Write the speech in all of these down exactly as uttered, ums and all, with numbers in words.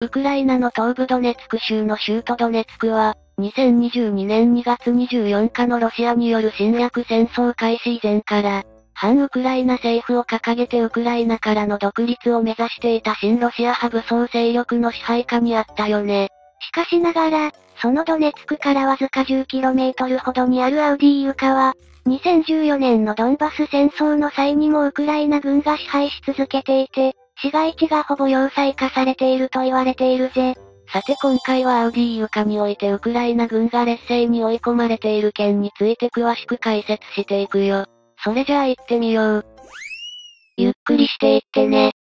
ウクライナの東部ドネツク州の州都ドネツクは、にせんにじゅうにねんにがつにじゅうよっかのロシアによる侵略戦争開始以前から、反ウクライナ政府を掲げてウクライナからの独立を目指していた親ロシア派武装勢力の支配下にあったよね。しかしながら、そのドネツクからわずか じゅっキロメートル ほどにあるアウディーイウカは、にせんじゅうよねんのドンバス戦争の際にもウクライナ軍が支配し続けていて、市街地がほぼ要塞化されていると言われているぜ。さて今回はアウディーイウカにおいてウクライナ軍が劣勢に追い込まれている件について詳しく解説していくよ。それじゃあ行ってみよう。ゆっくりしていってね。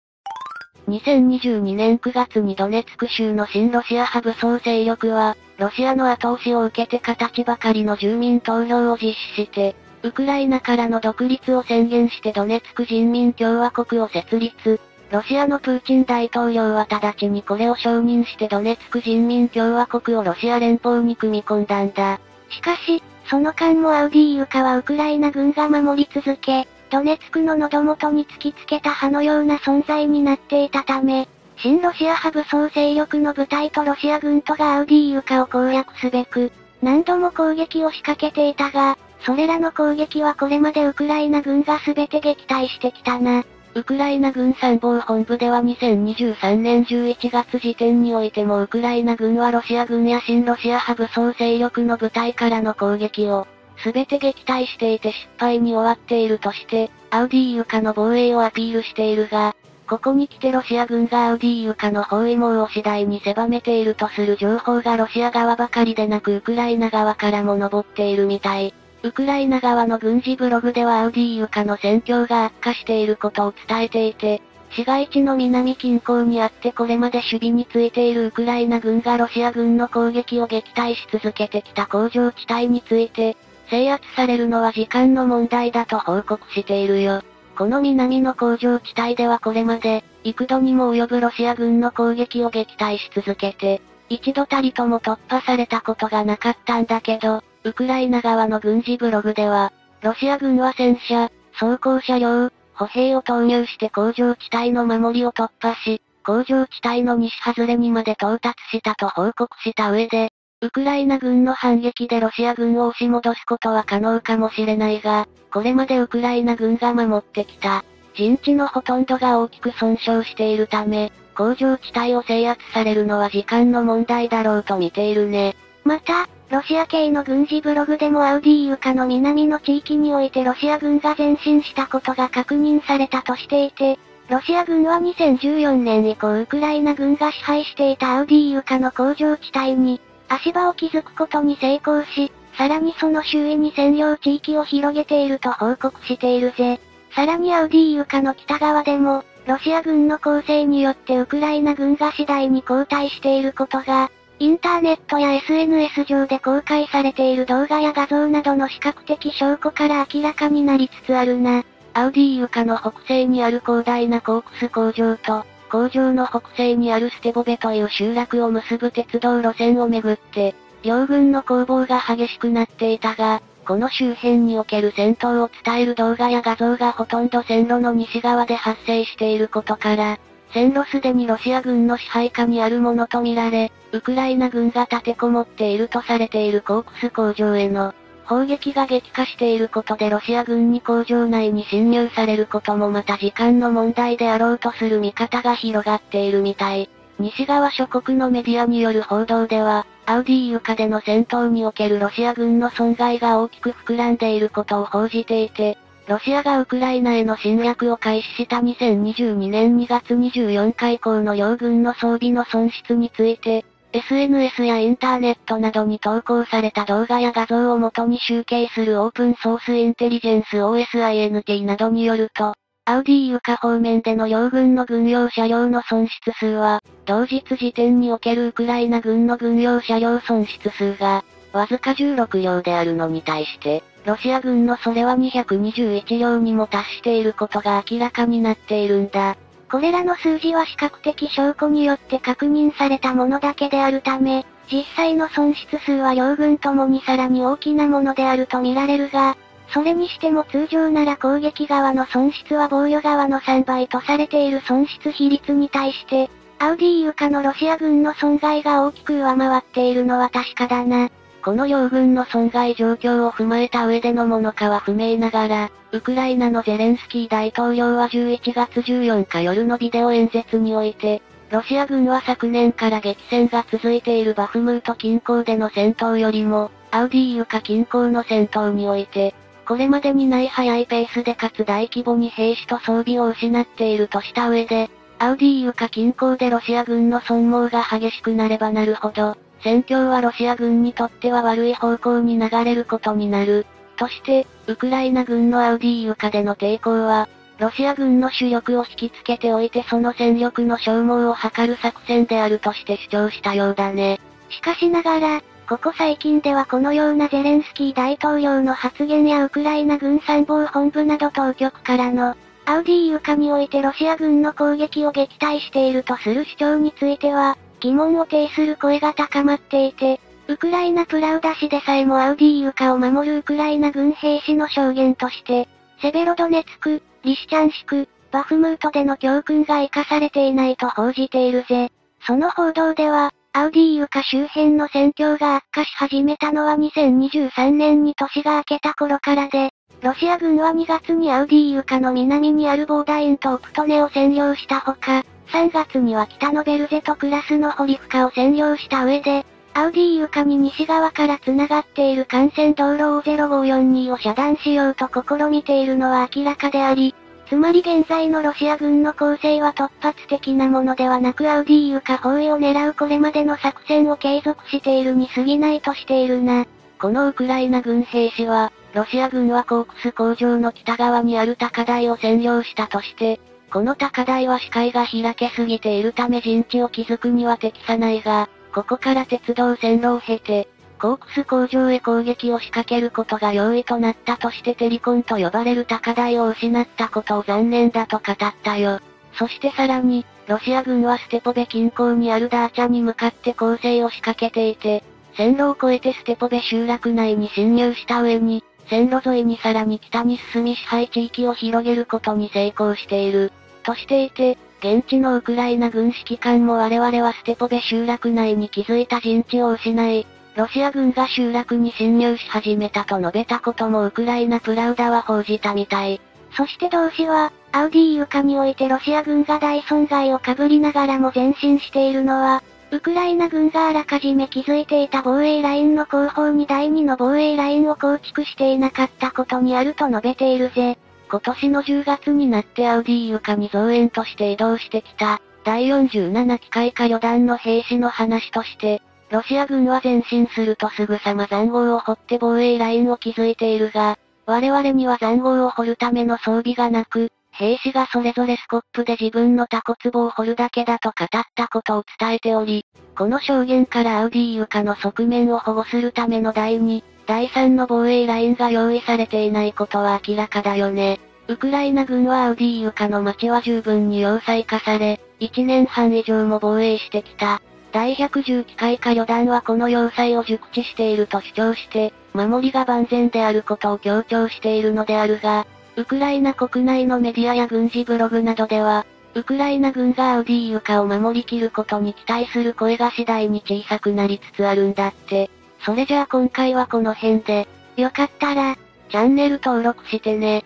にせんにじゅうにねんくがつにドネツク州の親ロシア派武装勢力は、ロシアの後押しを受けて形ばかりの住民投票を実施して、ウクライナからの独立を宣言してドネツク人民共和国を設立。ロシアのプーチン大統領は直ちにこれを承認してドネツク人民共和国をロシア連邦に組み込んだんだ。しかし、その間もアウディーイウカはウクライナ軍が守り続け、ドネツクの喉元に突きつけた歯のような存在になっていたため、親ロシア派武装勢力の部隊とロシア軍とがアウディーイウカを攻略すべく、何度も攻撃を仕掛けていたが、それらの攻撃はこれまでウクライナ軍が全て撃退してきたな。ウクライナ軍参謀本部ではにせんにじゅうさんねんじゅういちがつ時点においてもウクライナ軍はロシア軍や親ロシア派武装勢力の部隊からの攻撃を全て撃退していて失敗に終わっているとして、アウディーイウカの防衛をアピールしているが、ここに来てロシア軍がアウディーイウカの包囲網を次第に狭めているとする情報がロシア側ばかりでなくウクライナ側からも上っているみたい。ウクライナ側の軍事ブログではアウディーイウカの戦況が悪化していることを伝えていて、市街地の南近郊にあってこれまで守備についているウクライナ軍がロシア軍の攻撃を撃退し続けてきた工場地帯について、制圧されるのは時間の問題だと報告しているよ。この南の工場地帯ではこれまで、幾度にも及ぶロシア軍の攻撃を撃退し続けて、一度たりとも突破されたことがなかったんだけど、ウクライナ側の軍事ブログでは、ロシア軍は戦車、装甲車両、歩兵を投入して工場地帯の守りを突破し、工場地帯の西外れにまで到達したと報告した上で、ウクライナ軍の反撃でロシア軍を押し戻すことは可能かもしれないが、これまでウクライナ軍が守ってきた陣地のほとんどが大きく損傷しているため、工場地帯を制圧されるのは時間の問題だろうと見ているね。また、ロシア系の軍事ブログでもアウディーイウカの南の地域においてロシア軍が前進したことが確認されたとしていて、ロシア軍はにせんじゅうよねん以降ウクライナ軍が支配していたアウディーイウカの工場地帯に足場を築くことに成功し、さらにその周囲に占領地域を広げていると報告しているぜ。さらにアウディーイウカの北側でも、ロシア軍の攻勢によってウクライナ軍が次第に後退していることが、インターネットや エスエヌエス 上で公開されている動画や画像などの視覚的証拠から明らかになりつつあるな。アウディーイウカの北西にある広大なコークス工場と、工場の北西にあるステボベという集落を結ぶ鉄道路線をめぐって、両軍の攻防が激しくなっていたが、この周辺における戦闘を伝える動画や画像がほとんど線路の西側で発生していることから、線路すでにロシア軍の支配下にあるものとみられ、ウクライナ軍が立てこもっているとされているコークス工場への砲撃が激化していることでロシア軍に工場内に侵入されることもまた時間の問題であろうとする見方が広がっているみたい。西側諸国のメディアによる報道では、アウディーイウカでの戦闘におけるロシア軍の損害が大きく膨らんでいることを報じていて、ロシアがウクライナへの侵略を開始したにせんにじゅうにねんにがつにじゅうよっか以降の両軍の装備の損失について、エスエヌエス やインターネットなどに投稿された動画や画像を元に集計するオープンソースインテリジェンス オーエスアイエヌティー などによると、アウディーイウカ方面での両軍の軍用車両の損失数は、同日時点におけるウクライナ軍の軍用車両損失数が、わずかじゅうろくりょうであるのに対して、ロシア軍のそれはにひゃくにじゅういちりょうにも達していることが明らかになっているんだ。これらの数字は視覚的証拠によって確認されたものだけであるため、実際の損失数は両軍ともにさらに大きなものであると見られるが、それにしても通常なら攻撃側の損失は防御側のさんばいとされている損失比率に対して、アウディーイウカのロシア軍の損害が大きく上回っているのは確かだな。この両軍の損害状況を踏まえた上でのものかは不明ながら、ウクライナのゼレンスキー大統領はじゅういちがつじゅうよっか夜のビデオ演説において、ロシア軍は昨年から激戦が続いているバフムート近郊での戦闘よりも、アウディーイウカ近郊の戦闘において、これまでにない速いペースでかつ大規模に兵士と装備を失っているとした上で、アウディーイウカ近郊でロシア軍の損耗が激しくなればなるほど、戦況はロシア軍にとっては悪い方向に流れることになる。として、ウクライナ軍のアウディーイウカでの抵抗は、ロシア軍の主力を引きつけておいてその戦力の消耗を図る作戦であるとして主張したようだね。しかしながら、ここ最近ではこのようなゼレンスキー大統領の発言やウクライナ軍参謀本部など当局からの、アウディーイウカにおいてロシア軍の攻撃を撃退しているとする主張については、疑問を呈する声が高まっていて、ウクライナプラウダ市でさえもアウディーイウカを守るウクライナ軍兵士の証言として、セベロドネツク、リシチャンシク、バフムートでの教訓が活かされていないと報じているぜ。その報道では、アウディーイウカ周辺の戦況が悪化し始めたのはにせんにじゅうさんねんに年が明けた頃からで、ロシア軍はにがつにアウディーイウカの南にあるボーダインとプトネを占領したほか、さんがつには北のベルゼとクラスのホリフカを占領した上で、アウディーイウカに西側から繋がっている幹線道路 オーゼロごーよんに を遮断しようと試みているのは明らかであり、つまり現在のロシア軍の攻勢は突発的なものではなくアウディーイウカ包囲を狙うこれまでの作戦を継続しているに過ぎないとしているな。このウクライナ軍兵士は、ロシア軍はコークス工場の北側にある高台を占領したとして、この高台は視界が開けすぎているため陣地を築くには適さないが、ここから鉄道線路を経て、コークス工場へ攻撃を仕掛けることが容易となったとしてテリコンと呼ばれる高台を失ったことを残念だと語ったよ。そしてさらに、ロシア軍はステポベ近郊にあるダーチャに向かって攻勢を仕掛けていて、線路を越えてステポベ集落内に侵入した上に、線路沿いにさらに北に進み支配地域を広げることに成功している。としていて、現地のウクライナ軍指揮官も我々はステポベ集落内に築いた陣地を失い、ロシア軍が集落に侵入し始めたと述べたこともウクライナプラウダは報じたみたい。そして同氏は、アウディーイウカにおいてロシア軍が大損害をかぶりながらも前進しているのは、ウクライナ軍があらかじめ築いていた防衛ラインの後方にだいにの防衛ラインを構築していなかったことにあると述べているぜ。今年のじゅうがつになってアウディーイウカに増援として移動してきた、だいよんじゅうなな機械化旅団の兵士の話として、ロシア軍は前進するとすぐさま塹壕を掘って防衛ラインを築いているが、我々には塹壕を掘るための装備がなく、兵士がそれぞれスコップで自分のタコツボを掘るだけだと語ったことを伝えており、この証言からアウディーイウカの側面を保護するためのだいに、だいさんの防衛ラインが用意されていないことは明らかだよね。ウクライナ軍はアウディーイウカの街は十分に要塞化され、いちねんはん以上も防衛してきた。だいひゃくじゅう機械化旅団はこの要塞を熟知していると主張して、守りが万全であることを強調しているのであるが、ウクライナ国内のメディアや軍事ブログなどでは、ウクライナ軍がアウディーイウカを守りきることに期待する声が次第に小さくなりつつあるんだって。それじゃあ今回はこの辺で、よかったら、チャンネル登録してね。